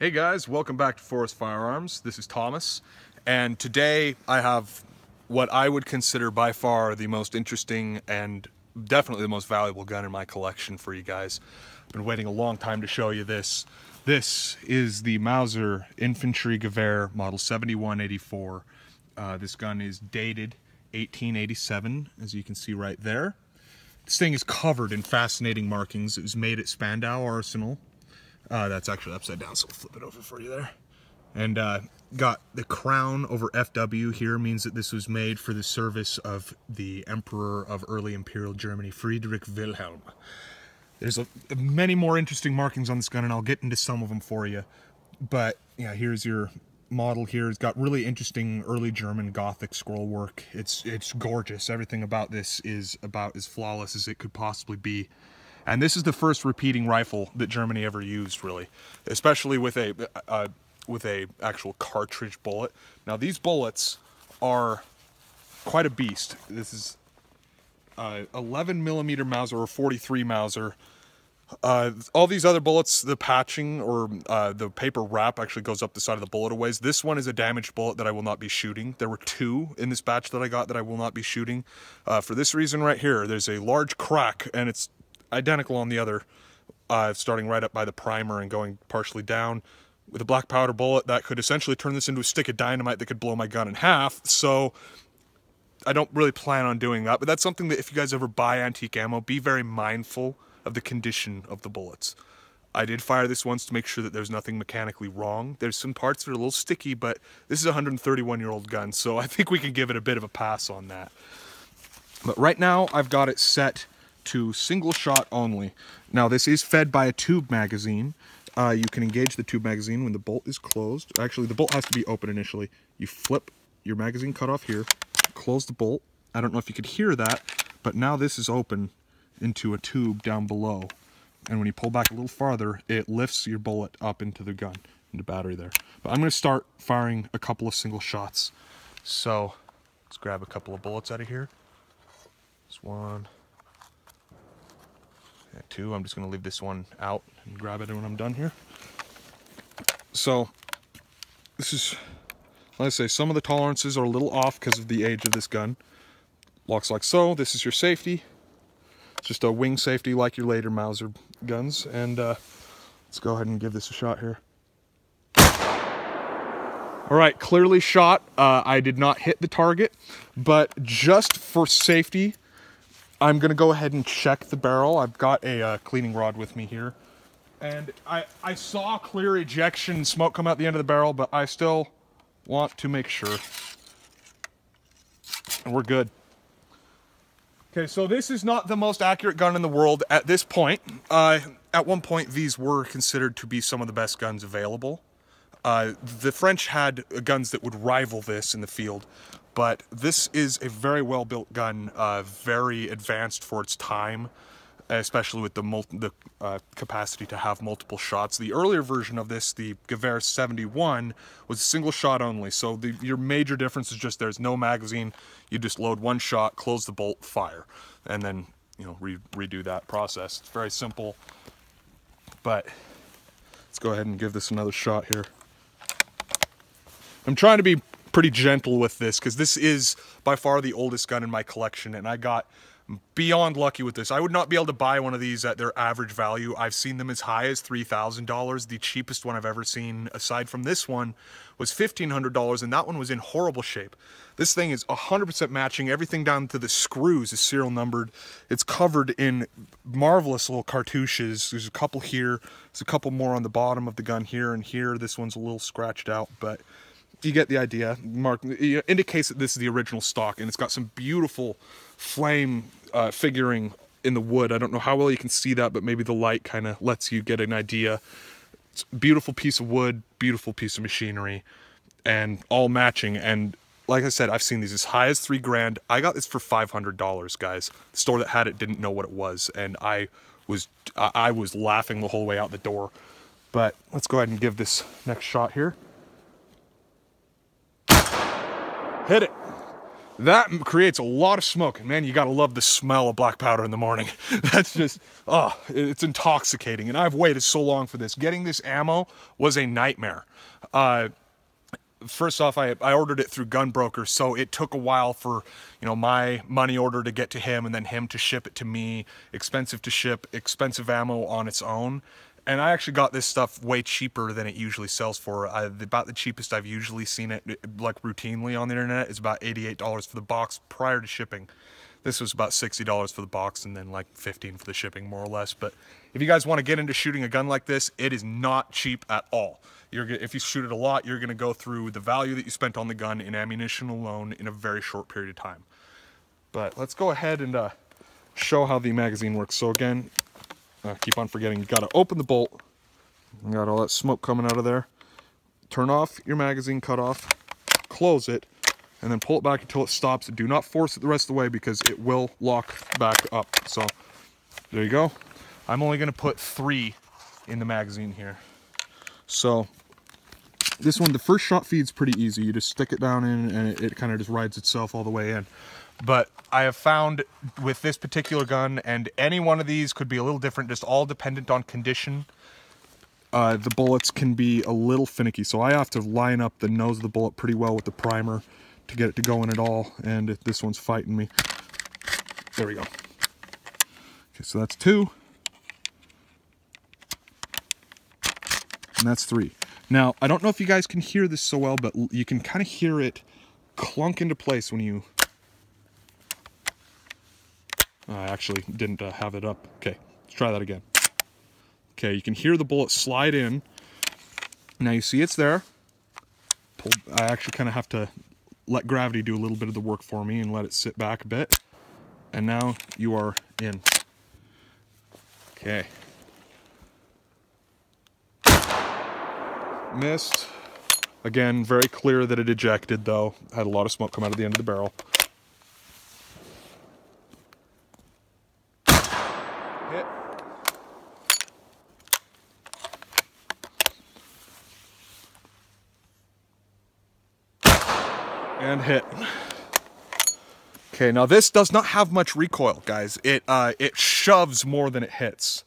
Hey guys, welcome back to Forest Firearms. This is Thomas, and today I have what I would consider by far the most interesting and definitely the most valuable gun in my collection for you guys. I've been waiting a long time to show you this. This is the Mauser Infantry Gewehr Model 7184. This gun is dated 1887, as you can see right there. This thing is covered in fascinating markings. It was made at Spandau Arsenal. That's actually upside down, so we'll flip it over for you there. And got the crown over FW here, means that this was made for the service of the Emperor of early Imperial Germany, Friedrich Wilhelm. There's many more interesting markings on this gun, and I'll get into some of them for you. But yeah, here's your model here. It's got really interesting early German Gothic scroll work. It's gorgeous. Everything about this is about as flawless as it could possibly be. And this is the first repeating rifle that Germany ever used, really, especially with a actual cartridge bullet. Now these bullets are quite a beast. This is 11mm Mauser or 43 Mauser. All these other bullets, the patching or the paper wrap actually goes up the side of the bullet a ways. This one is a damaged bullet that I will not be shooting. There were two in this batch that I got that I will not be shooting. For this reason right here, there's a large crack, and it's identical on the other, starting right up by the primer and going partially down. With a black powder bullet, that could essentially turn this into a stick of dynamite that could blow my gun in half, so I don't really plan on doing that. But that's something that if you guys ever buy antique ammo, be very mindful of the condition of the bullets. I did fire this once to make sure that there's nothing mechanically wrong. There's some parts that are a little sticky, but this is a 131-year-old gun, so I think we can give it a bit of a pass on that. But right now, I've got it set to single shot only. Now this is fed by a tube magazine. You can engage the tube magazine when the bolt is closed. Actually, the bolt has to be open initially. You flip your magazine cutoff here, close the bolt. I don't know if you could hear that, but now this is open into a tube down below. And when you pull back a little farther, it lifts your bullet up into the gun, into battery there. But I'm gonna start firing a couple of single shots. So let's grab a couple of bullets out of here. There's one. Two. I'm just going to leave this one out and grab it when I'm done here. So this is, let's say, some of the tolerances are a little off because of the age of this gun. Locks like so. This is your safety. It's just a wing safety like your later Mauser guns. And let's go ahead and give this a shot here. All right, clearly shot. I did not hit the target, but just for safety, I'm gonna go ahead and check the barrel. I've got a cleaning rod with me here. And I saw clear ejection smoke come out the end of the barrel, but I still want to make sure. And we're good. Okay, so this is not the most accurate gun in the world at this point. At one point, these were considered to be some of the best guns available. The French had guns that would rival this in the field. But this is a very well-built gun, very advanced for its time, especially with the capacity to have multiple shots. The earlier version of this, the Gewehr 71, was a single shot only. So your major difference is just there's no magazine. You just load one shot, close the bolt, fire, and then redo that process. It's very simple. But let's go ahead and give this another shot here. I'm trying to be pretty gentle with this because this is by far the oldest gun in my collection, and I got beyond lucky with this. I would not be able to buy one of these at their average value. I've seen them as high as $3,000. The cheapest one I've ever seen, aside from this one, was $1,500, and that one was in horrible shape. This thing is 100% matching. Everything down to the screws is serial numbered. It's covered in marvelous little cartouches. There's a couple here. There's a couple more on the bottom of the gun here and here. This one's a little scratched out, but you get the idea. Mark indicates that this is the original stock, and it's got some beautiful flame figuring in the wood. I don't know how well you can see that, but maybe the light kind of lets you get an idea. It's a beautiful piece of wood, beautiful piece of machinery, and all matching. And like I said, I've seen these as high as $3,000. I got this for $500, guys. The store that had it didn't know what it was, and I was laughing the whole way out the door. But let's go ahead and give this next shot here. Hit it. That creates a lot of smoke. Man, you gotta love the smell of black powder in the morning. That's just, oh, it's intoxicating. And I've waited so long for this. Getting this ammo was a nightmare. First off, I ordered it through GunBroker, so it took a while for, you know, my money order to get to him and then him to ship it to me. Expensive to ship, expensive ammo on its own. And I actually got this stuff way cheaper than it usually sells for. About the cheapest I've usually seen it, like routinely on the internet, is about $88 for the box prior to shipping. This was about $60 for the box and then like $15 for the shipping, more or less. But if you guys want to get into shooting a gun like this, it is not cheap at all. If you shoot it a lot, you're going to go through the value that you spent on the gun in ammunition alone in a very short period of time. But let's go ahead and show how the magazine works. So again, I keep on forgetting, you gotta open the bolt. You got all that smoke coming out of there. Turn off your magazine cutoff, close it, and then pull it back until it stops. Do not force it the rest of the way because it will lock back up. So there you go. I'm only gonna put 3 in the magazine here. So this one, the first shot feed's pretty easy. You just stick it down in and it kind of just rides itself all the way in. But I have found with this particular gun, and any one of these could be a little different, just all dependent on condition, the bullets can be a little finicky. So I have to line up the nose of the bullet pretty well with the primer to get it to go in at all. And if this one's fighting me, there we go. Okay, so that's 2. And that's 3. Now, I don't know if you guys can hear this so well, but you can kind of hear it clunk into place when you... I actually didn't have it up. Okay, let's try that again. Okay, you can hear the bullet slide in. Now you see it's there. I actually kind of have to let gravity do a little bit of the work for me and let it sit back a bit. And now you are in. Okay. Missed. Again, very clear that it ejected though. Had a lot of smoke come out of the end of the barrel. And hit. Okay, now this does not have much recoil, guys. It shoves more than it hits.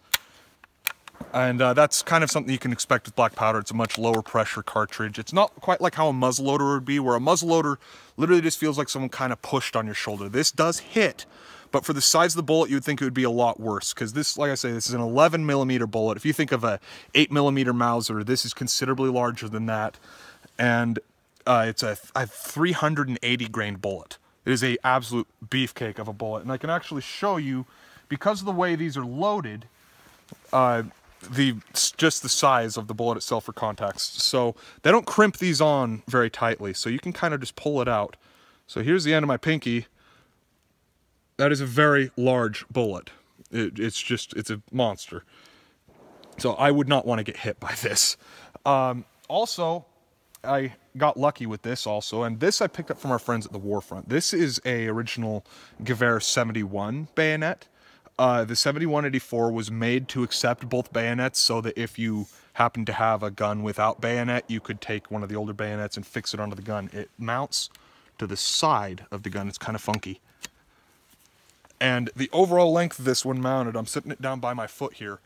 And that's kind of something you can expect with black powder. It's a much lower pressure cartridge. It's not quite like how a muzzleloader would be, where a muzzleloader literally just feels like someone kind of pushed on your shoulder. This does hit, but for the size of the bullet, you would think it would be a lot worse. Because this, like I say, this is an 11mm bullet. If you think of a 8mm Mauser, this is considerably larger than that. And it's a 380 grain bullet. It is a absolute beefcake of a bullet. And I can actually show you, because of the way these are loaded, just the size of the bullet itself for context. So they don't crimp these on very tightly. So you can kind of just pull it out. So here's the end of my pinky. That is a very large bullet. It's a monster. So I would not want to get hit by this. Also, I got lucky with this also, and this I picked up from our friends at the Warfront. This is a original Gewehr 71 bayonet. The 71/84 was made to accept both bayonets, so that if you happen to have a gun without bayonet, you could take one of the older bayonets and fix it onto the gun. It mounts to the side of the gun. It's kind of funky. And the overall length of this one mounted, I'm sitting it down by my foot here,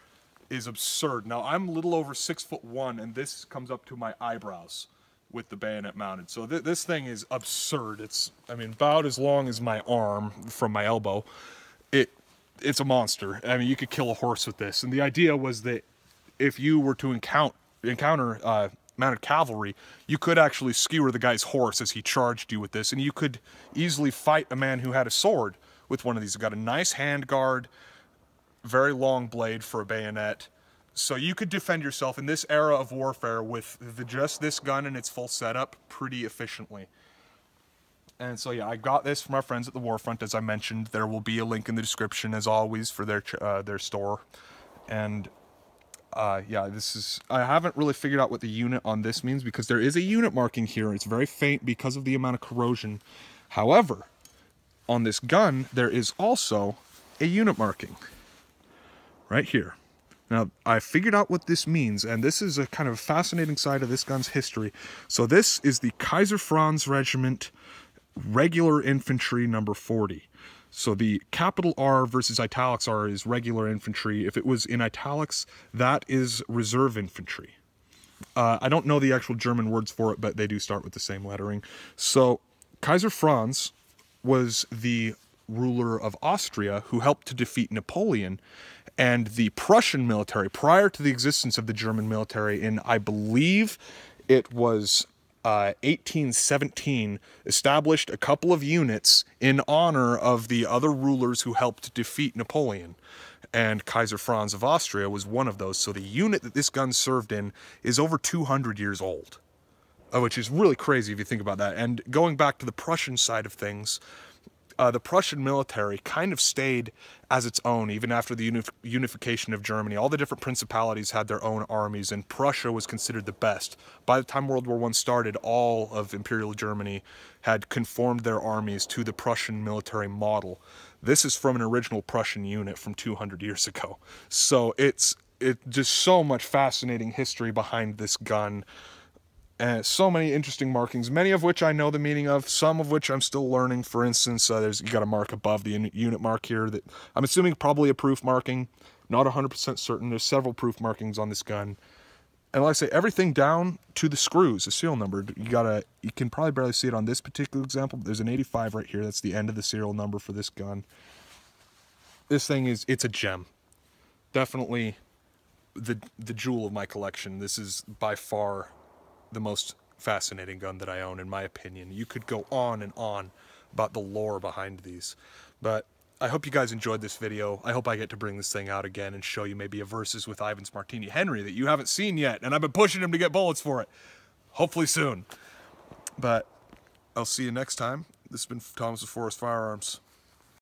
is absurd. Now, I'm a little over 6'1", and this comes up to my eyebrows with the bayonet mounted. So this thing is absurd. It's, I mean, about as long as my arm from my elbow. It's a monster. I mean, you could kill a horse with this. And the idea was that if you were to encounter mounted cavalry, you could actually skewer the guy's horse as he charged you with this. And you could easily fight a man who had a sword with one of these. You've got a nice hand guard, very long blade for a bayonet. So you could defend yourself in this era of warfare with just this gun and its full setup pretty efficiently. And so yeah, I got this from our friends at the Warfront, as I mentioned. There will be a link in the description, as always, for their store. And yeah, this is... I haven't really figured out what the unit on this means, because there is a unit marking here. It's very faint because of the amount of corrosion. However, on this gun, there is also a unit marking right here. Now, I figured out what this means, and this is a kind of fascinating side of this gun's history. So this is the Kaiser Franz Regiment regular infantry number 40. So the capital R versus italics R is regular infantry. If it was in italics, that is reserve infantry. I don't know the actual German words for it, but they do start with the same lettering. So Kaiser Franz was the ruler of Austria who helped to defeat Napoleon, and the Prussian military, prior to the existence of the German military in, I believe it was 1817, established a couple of units in honor of the other rulers who helped defeat Napoleon. And Kaiser Franz of Austria was one of those. So the unit that this gun served in is over 200 years old, which is really crazy if you think about that. And going back to the Prussian side of things, the Prussian military kind of stayed as its own even after the unification of Germany. All the different principalities had their own armies, and Prussia was considered the best. By the time World War I started, all of Imperial Germany had conformed their armies to the Prussian military model. This is from an original Prussian unit from 200 years ago. So it's just so much fascinating history behind this gun. And so many interesting markings, many of which I know the meaning of, some of which I'm still learning. For instance, you got a mark above the unit mark here that I'm assuming probably a proof marking. Not 100% certain. There's several proof markings on this gun. And like I say, everything down to the screws, the serial number. You can probably barely see it on this particular example, but there's an 85 right here. That's the end of the serial number for this gun. This thing it's a gem. Definitely the jewel of my collection. This is by far the most fascinating gun that I own, in my opinion. You could go on and on about the lore behind these, but I hope you guys enjoyed this video. I hope I get to bring this thing out again and show you maybe a versus with Ivan's Martini Henry that you haven't seen yet, and I've been pushing him to get bullets for it, hopefully soon. But I'll see you next time. This has been Thomas with Forest Firearms.